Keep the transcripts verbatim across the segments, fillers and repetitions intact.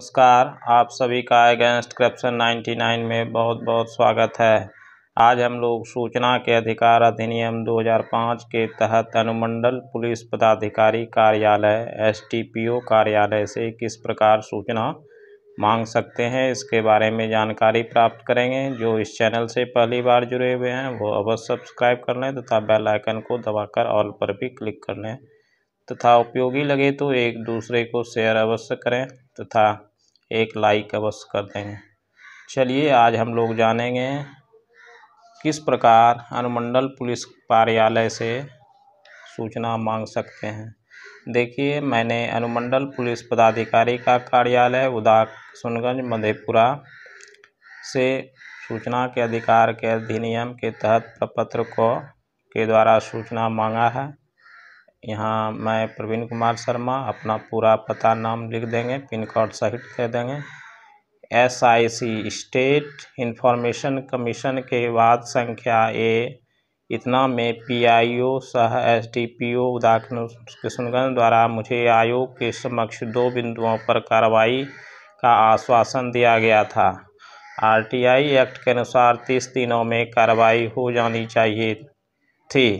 नमस्कार, आप सभी का अगेंस्ट करप्शन निन्यानवे में बहुत बहुत स्वागत है। आज हम लोग सूचना के अधिकार अधिनियम दो हज़ार पाँच के तहत अनुमंडल पुलिस पदाधिकारी कार्यालय एस डी पी ओ कार्यालय से किस प्रकार सूचना मांग सकते हैं, इसके बारे में जानकारी प्राप्त करेंगे। जो इस चैनल से पहली बार जुड़े हुए हैं वो अवश्य सब्सक्राइब कर लें तथा बेल आइकन को दबाकर ऑल पर भी क्लिक कर लें तथा उपयोगी लगे तो एक दूसरे को शेयर अवश्य करें तथा एक लाइक अवश्य कर देंगे। चलिए आज हम लोग जानेंगे किस प्रकार अनुमंडल पुलिस कार्यालय से सूचना मांग सकते हैं। देखिए, मैंने अनुमंडल पुलिस पदाधिकारी का कार्यालय उदाक सुनगंज मधेपुरा से सूचना के अधिकार के अधिनियम के तहत प्रपत्र को के द्वारा सूचना मांगा है। यहाँ मैं प्रवीण कुमार शर्मा अपना पूरा पता नाम लिख देंगे, पिन कोड सहित दे देंगे। S I C state information commission के बाद संख्या ए इतना में पी आई ओ सह एस डी पी ओ उदाक सुनगंज द्वारा मुझे आयोग के समक्ष दो बिंदुओं पर कार्रवाई का आश्वासन दिया गया था। आर टी आई एक्ट के अनुसार तीस दिनों में कार्रवाई हो जानी चाहिए थी।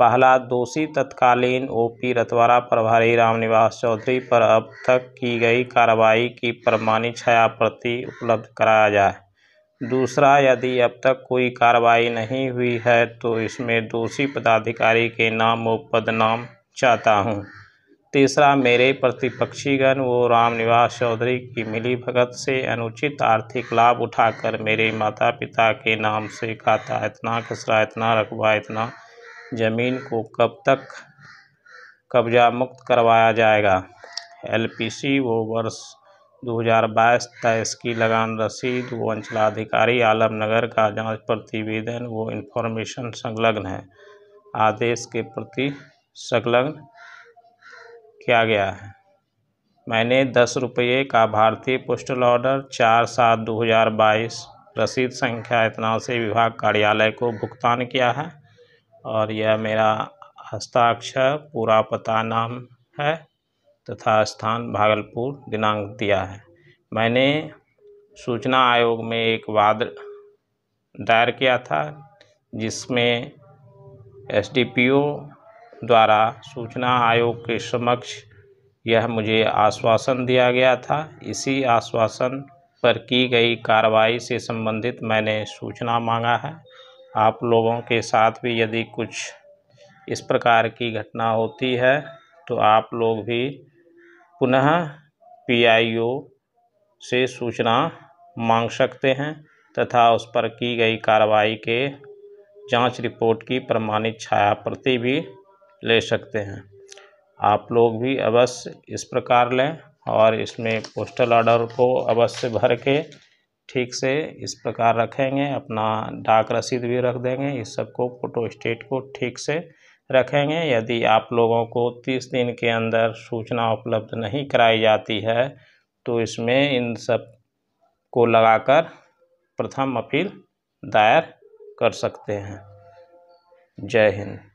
पहला, दोषी तत्कालीन ओ पी रतवाड़ा प्रभारी रामनिवास चौधरी पर अब तक की गई कार्रवाई की प्रमाणित छायाप्रति उपलब्ध कराया जाए। दूसरा, यदि अब तक कोई कार्रवाई नहीं हुई है तो इसमें दोषी पदाधिकारी के नाम व पदनाम चाहता हूं। तीसरा, मेरे प्रतिपक्षीगण वो रामनिवास चौधरी की मिलीभगत से अनुचित आर्थिक लाभ उठाकर मेरे माता पिता के नाम से खाता इतना खसरा इतना रकबा इतना ज़मीन को कब तक कब्जा मुक्त करवाया जाएगा। एल पी सी वो वर्ष दो हज़ार बाईस तेईस की लगान रसीद वो अंचलाधिकारी आलमनगर का जांच प्रतिवेदन वो इन्फॉर्मेशन संलग्न है आदेश के प्रति संलग्न किया गया है। मैंने दस रुपये का भारतीय पोस्टल ऑर्डर चार सात दो हज़ार बाईस रसीद संख्या इतना से विभाग कार्यालय को भुगतान किया है और यह मेरा हस्ताक्षर पूरा पता नाम है तथा स्थान भागलपुर दिनांक दिया है। मैंने सूचना आयोग में एक वाद दायर किया था जिसमें एस डी पी ओ द्वारा सूचना आयोग के समक्ष यह मुझे आश्वासन दिया गया था। इसी आश्वासन पर की गई कार्रवाई से संबंधित मैंने सूचना मांगा है। आप लोगों के साथ भी यदि कुछ इस प्रकार की घटना होती है तो आप लोग भी पुनः पी आई ओ से सूचना मांग सकते हैं तथा उस पर की गई कार्रवाई के जांच रिपोर्ट की प्रमाणित छायाप्रति भी ले सकते हैं। आप लोग भी अवश्य इस प्रकार लें और इसमें पोस्टल ऑर्डर को अवश्य भर के ठीक से इस प्रकार रखेंगे। अपना डाक रसीद भी रख देंगे, इस सब को फोटो स्टेट को ठीक से रखेंगे। यदि आप लोगों को तीस दिन के अंदर सूचना उपलब्ध नहीं कराई जाती है तो इसमें इन सब को लगाकर प्रथम अपील दायर कर सकते हैं। जय हिंद।